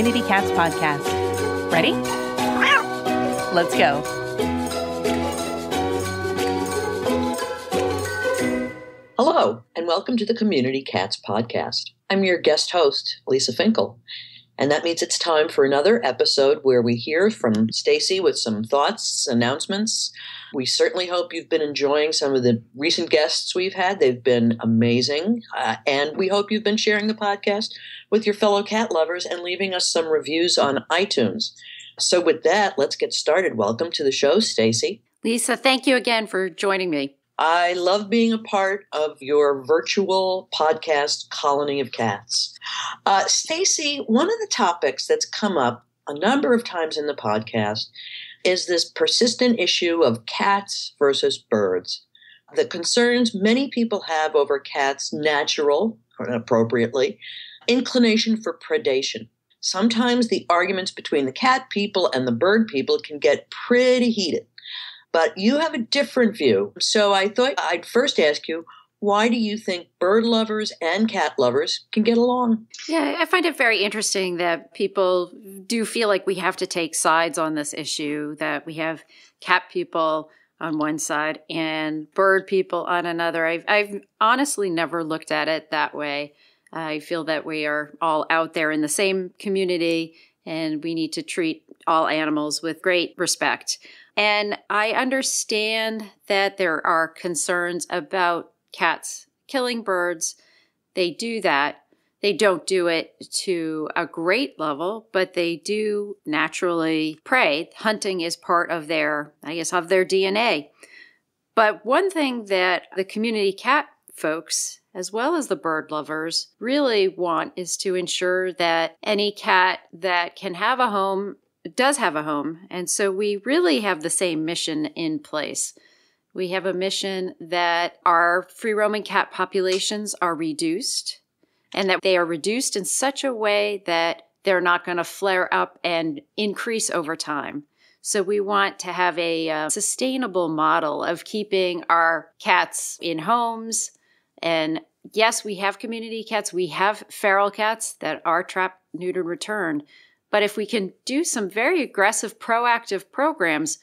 Community Cats Podcast. Ready? Let's go. Hello, and welcome to the Community Cats Podcast. I'm your guest host, Lisa Finkel. And that means it's time for another episode where we hear from Stacy with some thoughts, announcements. We certainly hope you've been enjoying some of the recent guests we've had. They've been amazing. And we hope you've been sharing the podcast with your fellow cat lovers and leaving us some reviews on iTunes. So with that, let's get started. Welcome to the show, Stacy. Lisa, thank you again for joining me. I love being a part of your virtual podcast, Colony of Cats. Stacy, one of the topics that's come up a number of times in the podcast is this persistent issue of cats versus birds. The concerns many people have over cats' natural, or appropriately, inclination for predation. Sometimes the arguments between the cat people and the bird people can get pretty heated. But you have a different view. So I thought I'd first ask you, why do you think bird lovers and cat lovers can get along? Yeah, I find it very interesting that people do feel like we have to take sides on this issue, that we have cat people on one side and bird people on another. I've honestly never looked at it that way. I feel that we are all out there in the same community and we need to treat all animals with great respect. And I understand that there are concerns about cats killing birds. They do that. They don't do it to a great level, but they do naturally prey. Hunting is part of their, of their DNA. But one thing that the community cat folks, as well as the bird lovers, really want is to ensure that any cat that can have a home does have a home. And so we really have the same mission in place. We have a mission that our free-roaming cat populations are reduced and that they are reduced in such a way that they're not going to flare up and increase over time. So we want to have a sustainable model of keeping our cats in homes. And yes, we have community cats. We have feral cats that are trapped, neutered, returned. But if we can do some very aggressive, proactive programs,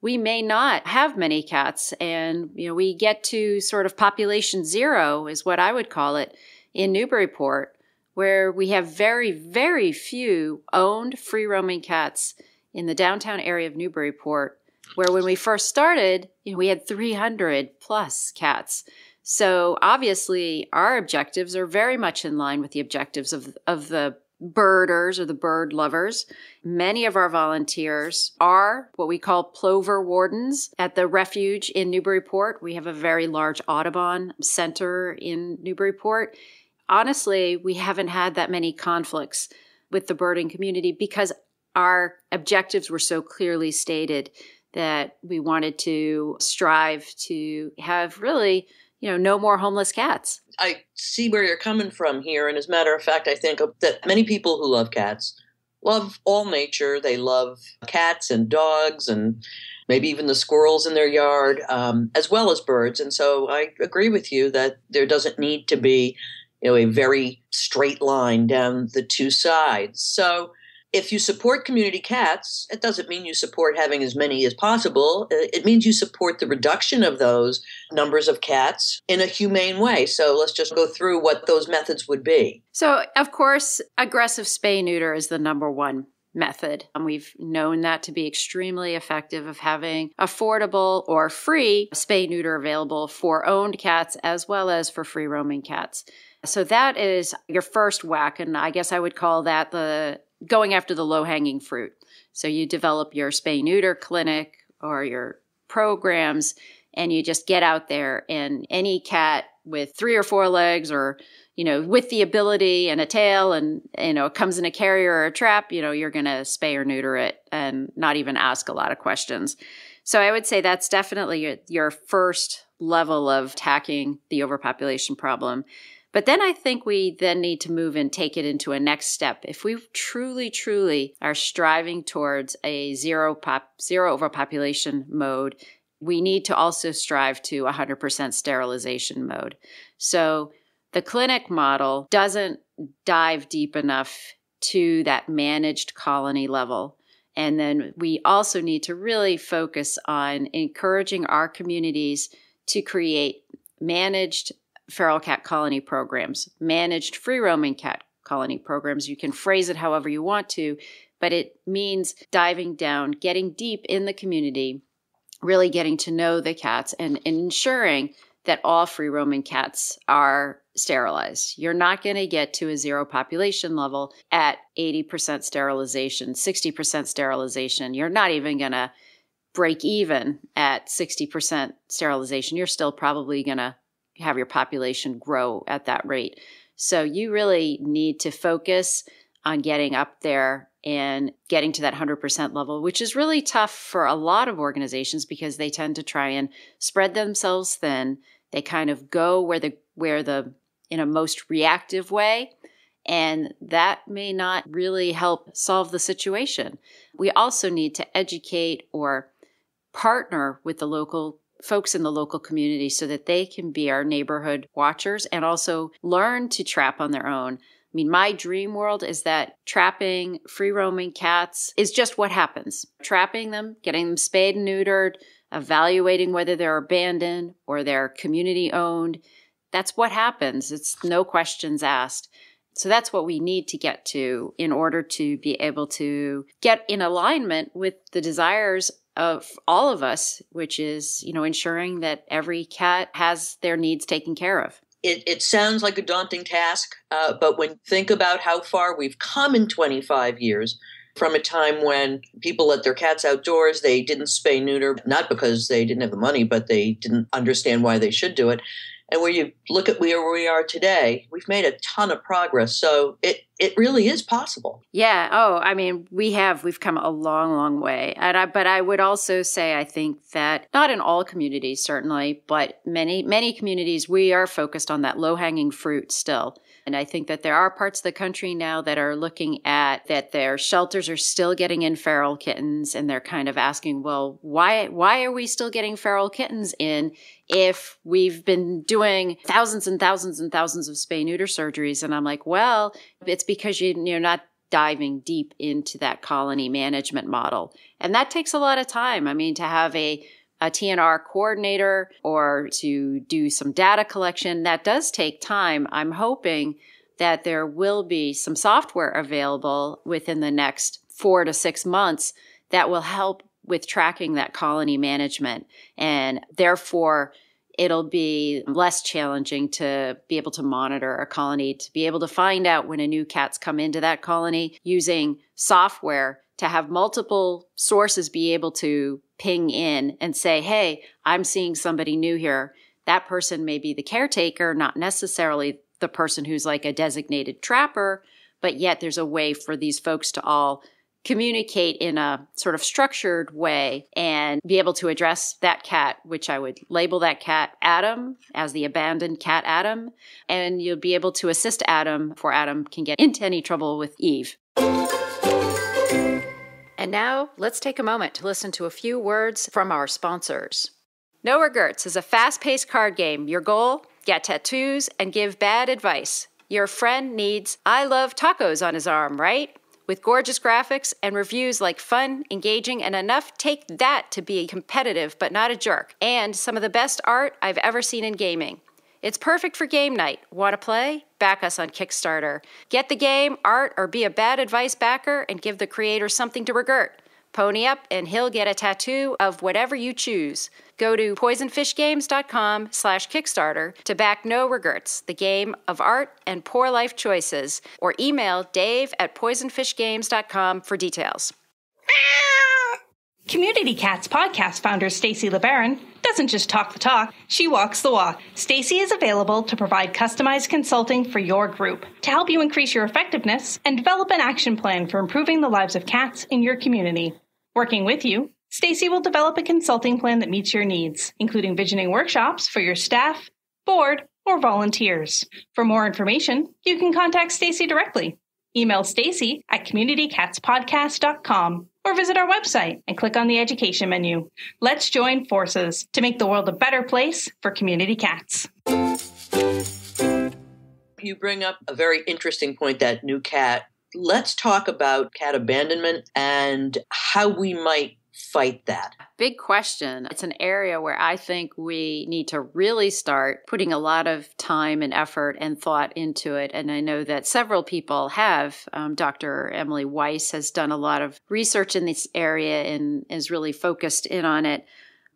we may not have many cats. And, you know, we get to sort of population zero is what I would call it in Newburyport, where we have very, very few owned free roaming cats in the downtown area of Newburyport, where when we first started, you know, we had 300 plus cats. So obviously our objectives are very much in line with the objectives of the birders or the bird lovers. Many of our volunteers are what we call plover wardens at the refuge in Newburyport. We have a very large Audubon center in Newburyport. Honestly, we haven't had that many conflicts with the birding community because our objectives were so clearly stated that we wanted to strive to have really, you know, no more homeless cats. I see where you're coming from here. And as a matter of fact, I think that many people who love cats love all nature. They love cats and dogs and maybe even the squirrels in their yard, as well as birds. And so I agree with you that there doesn't need to be, you know, a very straight line down the two sides. So if you support community cats, it doesn't mean you support having as many as possible. It means you support the reduction of those numbers of cats in a humane way. So let's just go through what those methods would be. So, of course, aggressive spay-neuter is the number one method. And we've known that to be extremely effective of having affordable or free spay-neuter available for owned cats as well as for free-roaming cats. So that is your first whack. And I guess I would call that the going after the low-hanging fruit. So you develop your spay-neuter clinic or your programs, and you just get out there, and any cat with 3 or 4 legs or, you know, with the ability and a tail and, you know, comes in a carrier or a trap, you know, you're going to spay or neuter it and not even ask a lot of questions. So I would say that's definitely your first level of tackling the overpopulation problem. But then I think we then need to move and take it into a next step. If we truly, truly are striving towards a zero overpopulation mode, we need to also strive to 100% sterilization mode. So the clinic model doesn't dive deep enough to that managed colony level. And then we also need to really focus on encouraging our communities to create managed feral cat colony programs, managed free-roaming cat colony programs. You can phrase it however you want to, but it means diving down, getting deep in the community, really getting to know the cats and ensuring that all free-roaming cats are sterilized. You're not going to get to a zero population level at 80% sterilization, 60% sterilization. You're not even going to break even at 60% sterilization. You're still probably going to have your population grow at that rate. So you really need to focus on getting up there and getting to that 100% level, which is really tough for a lot of organizations because they tend to try and spread themselves thin. They kind of go where the in a most reactive way, and that may not really help solve the situation. We also need to educate or partner with the local folks in the local community so that they can be our neighborhood watchers and also learn to trap on their own. I mean, my dream world is that trapping free-roaming cats is just what happens. Trapping them, getting them spayed and neutered, evaluating whether they're abandoned or they're community-owned. That's what happens. It's no questions asked. So that's what we need to get to in order to be able to get in alignment with the desires of all of us, which is, ensuring that every cat has their needs taken care of. It sounds like a daunting task, but when you think about how far we've come in 25 years from a time when people let their cats outdoors, they didn't spay neuter, not because they didn't have the money, but they didn't understand why they should do it. And when you look at where we are today, we've made a ton of progress. So it really is possible. Yeah. Oh, I mean, we've come a long, long way. But I would also say, I think that not in all communities, certainly, but many, many communities, we are focused on that low-hanging fruit still. And I think that there are parts of the country now that are looking at that their shelters are still getting in feral kittens, and they're kind of asking, well, why are we still getting feral kittens in if we've been doing thousands and thousands and thousands of spay-neuter surgeries? And I'm like, well, it's because you're not diving deep into that colony management model. And that takes a lot of time. I mean, to have a TNR coordinator or to do some data collection, that does take time. I'm hoping that there will be some software available within the next 4 to 6 months that will help with tracking that colony management. And therefore, it'll be less challenging to be able to monitor a colony, to be able to find out when a new cat's come into that colony using software to have multiple sources be able to ping in and say, hey, I'm seeing somebody new here. That person may be the caretaker, not necessarily the person who's like a designated trapper, but yet there's a way for these folks to all communicate in a sort of structured way and be able to address that cat, which I would label that cat Adam as the abandoned cat Adam, and you'll be able to assist Adam before Adam can get into any trouble with Eve. And now, let's take a moment to listen to a few words from our sponsors. No Regerts is a fast-paced card game. Your goal? Get tattoos and give bad advice. Your friend needs I love tacos on his arm, right? With gorgeous graphics and reviews like fun, engaging, and enough take that to be competitive but not a jerk. And some of the best art I've ever seen in gaming. It's perfect for game night. Want to play? Back us on Kickstarter. Get the game, art, or be a bad advice backer and give the creator something to regret. Pony up and he'll get a tattoo of whatever you choose. Go to poisonfishgames.com/Kickstarter to back No Regerts, the game of art and poor life choices, or email dave@poisonfishgames.com for details. Community Cats podcast founder Stacy LeBaron doesn't just talk the talk, she walks the walk. Stacy is available to provide customized consulting for your group to help you increase your effectiveness and develop an action plan for improving the lives of cats in your community. Working with you, Stacy will develop a consulting plan that meets your needs, including visioning workshops for your staff, board, or volunteers. For more information, you can contact Stacy directly. Email Stacy at communitycatspodcast.com. Or visit our website and click on the education menu. Let's join forces to make the world a better place for community cats. You bring up a very interesting point, that new cat Let's talk about cat abandonment and how we might fight that. Big question. It's an area where I think we need to really start putting a lot of time and effort and thought into it. And I know that several people have. Dr. Emily Weiss has done a lot of research in this area and is really focused in on it.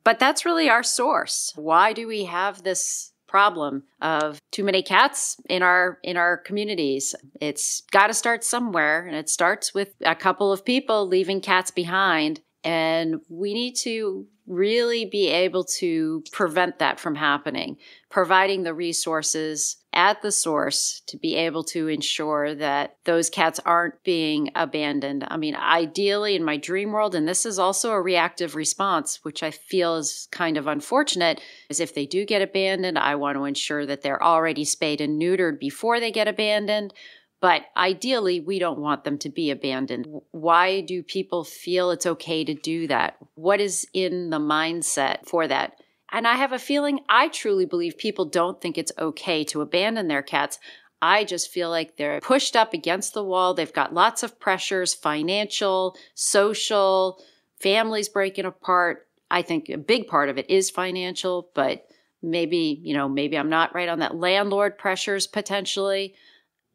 But that's really our source. Why do we have this problem of too many cats in our communities? It's got to start somewhere, and it starts with a couple of people leaving cats behind. And we need to really be able to prevent that from happening, providing the resources at the source to be able to ensure that those cats aren't being abandoned. I mean, ideally in my dream world, and this is also a reactive response, which I feel is kind of unfortunate, is if they do get abandoned, I want to ensure that they're already spayed and neutered before they get abandoned. But ideally, we don't want them to be abandoned. Why do people feel it's okay to do that? What is in the mindset for that? And I have a feeling, I truly believe people don't think it's okay to abandon their cats. I just feel like they're pushed up against the wall. They've got lots of pressures, financial, social, families breaking apart. I think a big part of it is financial, but maybe I'm not right on that. Landlord pressures potentially.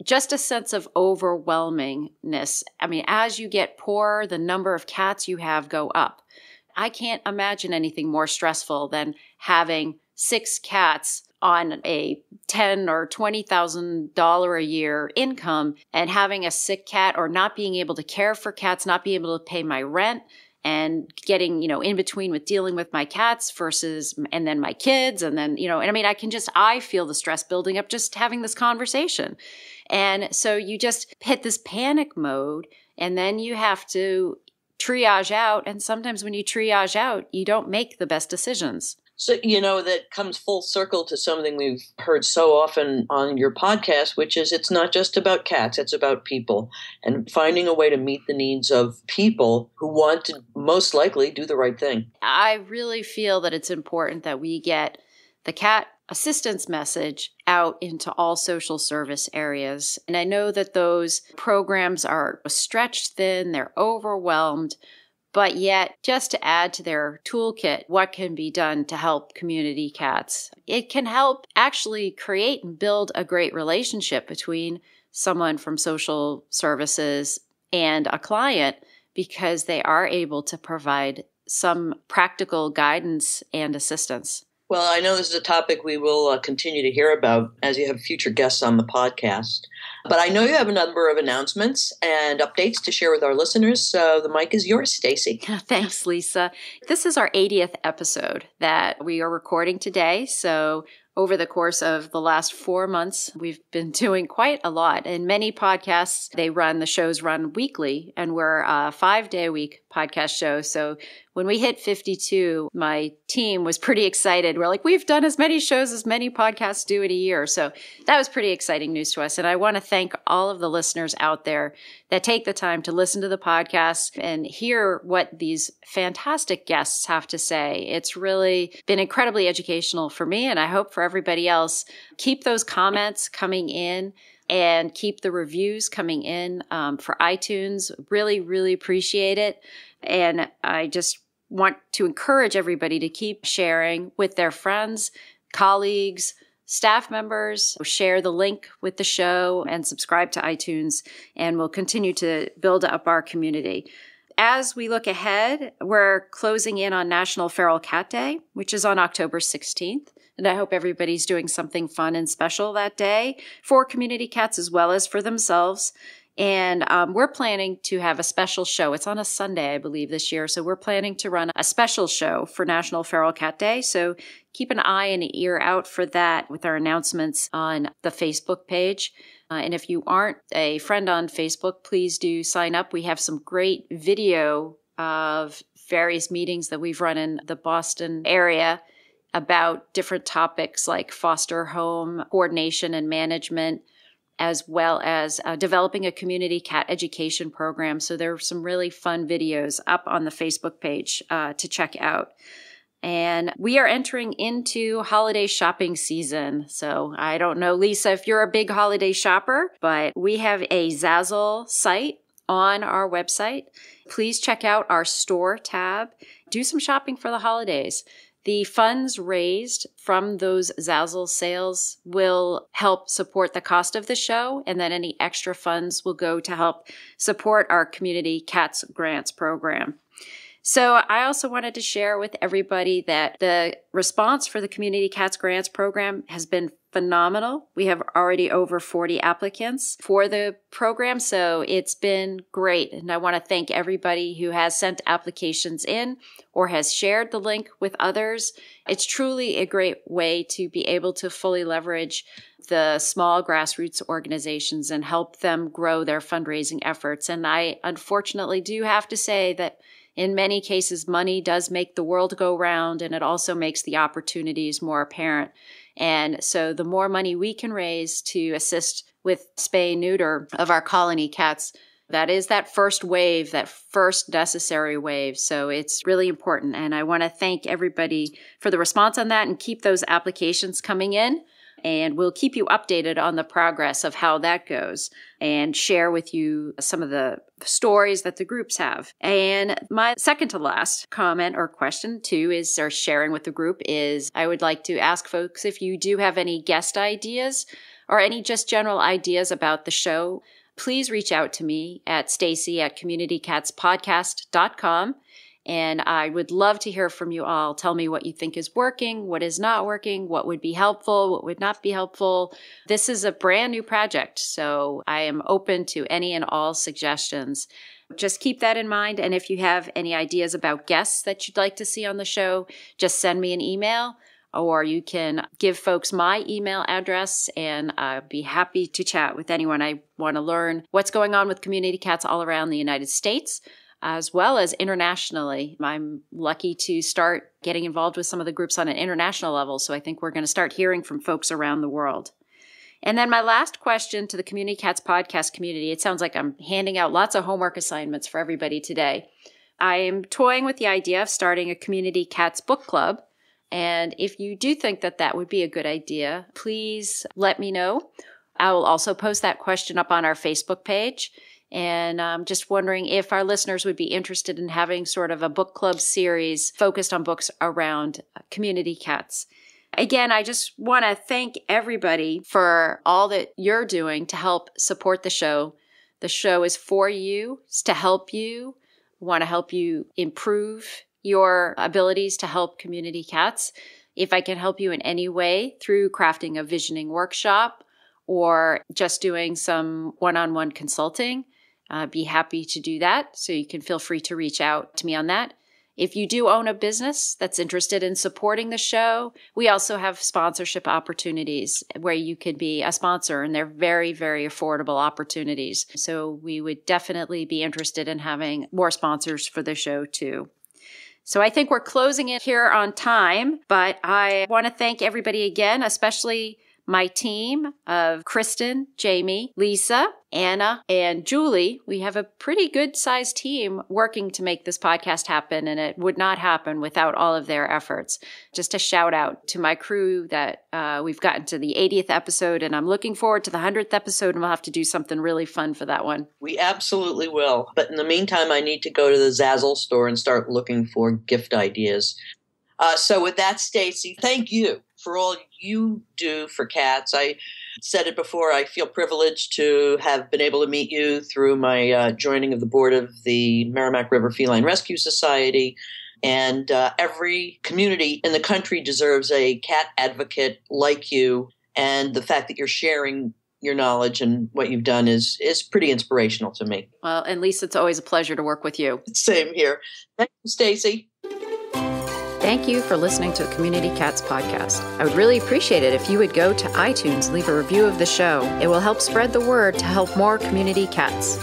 Just a sense of overwhelmingness. I mean, as you get poorer, the number of cats you have go up. I can't imagine anything more stressful than having 6 cats on a $10,000 or $20,000 a year income and having a sick cat or not being able to care for cats, not being able to pay my rent, and getting, in between with dealing with my cats and then my kids, and then, and I mean, I feel the stress building up just having this conversation. And so you just hit this panic mode, and then you have to triage out. And sometimes when you triage out, you don't make the best decisions. So, that comes full circle to something we've heard so often on your podcast, which is it's not just about cats, it's about people, and finding a way to meet the needs of people who want to most likely do the right thing. I really feel that it's important that we get the cat assistance message out into all social service areas. And I know that those programs are stretched thin, they're overwhelmed, but yet just to add to their toolkit, what can be done to help community cats? It can help actually create and build a great relationship between someone from social services and a client, because they are able to provide some practical guidance and assistance. Well, I know this is a topic we will continue to hear about as you have future guests on the podcast. But I know you have a number of announcements and updates to share with our listeners, so the mic is yours, Stacy. Thanks, Lisa. This is our 80th episode that we are recording today, so over the course of the last 4 months, we've been doing quite a lot. And many podcasts, the shows run weekly, and we're a 5-day-a-week podcast show. So when we hit 52, my team was pretty excited. We're like, we've done as many shows as many podcasts do in a year. So that was pretty exciting news to us. And I want to thank all of the listeners out there that take the time to listen to the podcast and hear what these fantastic guests have to say. It's really been incredibly educational for me, and I hope for everybody else. Keep those comments coming in and keep the reviews coming in for iTunes. Really, really appreciate it. And I just want to encourage everybody to keep sharing with their friends, colleagues, staff members. Share the link with the show and subscribe to iTunes, and we'll continue to build up our community. As we look ahead, we're closing in on National Feral Cat Day, which is on October 16th. And I hope everybody's doing something fun and special that day for community cats as well as for themselves. And we're planning to have a special show. It's on a Sunday, I believe, this year. So we're planning to run a special show for National Feral Cat Day. So keep an eye and an ear out for that with our announcements on the Facebook page. And if you aren't a friend on Facebook, please do sign up. We have some great video of various meetings that we've run in the Boston area about different topics like foster home coordination and management, as well as developing a community cat education program. So there are some really fun videos up on the Facebook page to check out. And we are entering into holiday shopping season. So I don't know, Lisa, if you're a big holiday shopper, but we have a Zazzle site on our website. Please check out our store tab. Do some shopping for the holidays. The funds raised from those Zazzle sales will help support the cost of the show, and then any extra funds will go to help support our Community Cats Grants program. So I also wanted to share with everybody that the response for the Community Cats Grants program has been phenomenal. We have already over 40 applicants for the program, so it's been great. And I want to thank everybody who has sent applications in or has shared the link with others. It's truly a great way to be able to fully leverage the small grassroots organizations and help them grow their fundraising efforts. And I unfortunately do have to say that in many cases, money does make the world go round, and it also makes the opportunities more apparent. And so the more money we can raise to assist with spay-neuter of our colony cats, that is that first wave, that first necessary wave. So it's really important. And I want to thank everybody for the response on that, and keep those applications coming in. And we'll keep you updated on the progress of how that goes and share with you some of the stories that the groups have. And my second to last comment or question too is, or sharing with the group is, I would like to ask folks if you do have any guest ideas or any just general ideas about the show, please reach out to me at stacy@communitycatspodcast.com. And I would love to hear from you all. Tell me what you think is working, what is not working, what would be helpful, what would not be helpful. This is a brand new project, so I am open to any and all suggestions. Just keep that in mind. And if you have any ideas about guests that you'd like to see on the show, just send me an email, or you can give folks my email address, and I'll be happy to chat with anyone. I want to learn what's going on with community cats all around the United States, as well as internationally. I'm lucky to start getting involved with some of the groups on an international level, so I think we're going to start hearing from folks around the world. And then my last question to the Community Cats Podcast community, it sounds like I'm handing out lots of homework assignments for everybody today. I am toying with the idea of starting a Community Cats book club, and if you do think that that would be a good idea, please let me know. I will also post that question up on our Facebook page. And I'm just wondering if our listeners would be interested in having sort of a book club series focused on books around community cats. Again, I just want to thank everybody for all that you're doing to help support the show. The show is for you, it's to help you. I want to help you improve your abilities to help community cats. If I can help you in any way through crafting a visioning workshop or just doing some one-on-one consulting, be happy to do that. So you can feel free to reach out to me on that. If you do own a business that's interested in supporting the show, we also have sponsorship opportunities where you could be a sponsor, and they're very, very affordable opportunities. So we would definitely be interested in having more sponsors for the show too. So I think we're closing in here on time, but I want to thank everybody again, especially my team of Kristen, Jamie, Lisa, Anna, and Julie. We have a pretty good-sized team working to make this podcast happen, and it would not happen without all of their efforts. Just a shout-out to my crew that we've gotten to the 80th episode, and I'm looking forward to the 100th episode, and we'll have to do something really fun for that one. We absolutely will. But in the meantime, I need to go to the Zazzle store and start looking for gift ideas. So with that, Stacy, thank you for all you do for cats. I said it before, I feel privileged to have been able to meet you through my joining of the board of the Merrimack River Feline Rescue Society. And every community in the country deserves a cat advocate like you. And the fact that you're sharing your knowledge and what you've done is pretty inspirational to me. Well, and Lisa, it's always a pleasure to work with you. Same here. Thank you, Stacy. Thank you for listening to Community Cats Podcast. I would really appreciate it if you would go to iTunes and leave a review of the show. It will help spread the word to help more community cats.